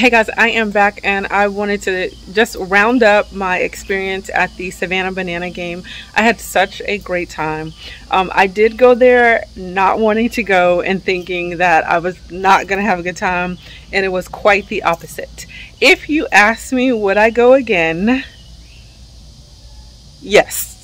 Hey guys, I am back and I wanted to just round up my experience at the Savannah Banana game. I had such a great time. I did go there not wanting to go and thinking that I was not going to have a good time, and it was quite the opposite. If you ask me would I go again, yes.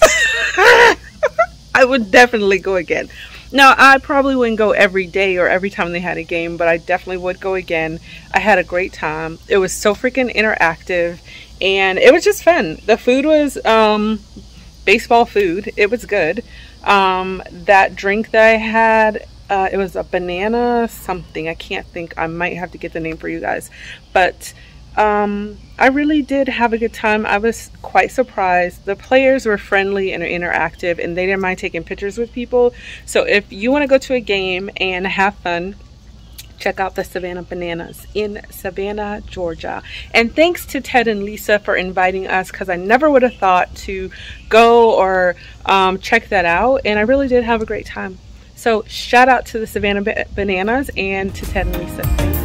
I would definitely go again. Now, I probably wouldn't go every day or every time they had a game, but I definitely would go again. I had a great time. It was so freaking interactive, and it was just fun. The food was baseball food. It was good. That drink that I had, it was a banana something. I can't think. I might have to get the name for you guys. But I really did have a good time. I was quite surprised. The players were friendly and interactive, and they didn't mind taking pictures with people. So if you want to go to a game and have fun, check out the Savannah Bananas in Savannah, Georgia. And thanks to Ted and Lisa for inviting us, because I never would have thought to go or check that out, and I really did have a great time. So shout out to the Savannah Bananas and to Ted and Lisa.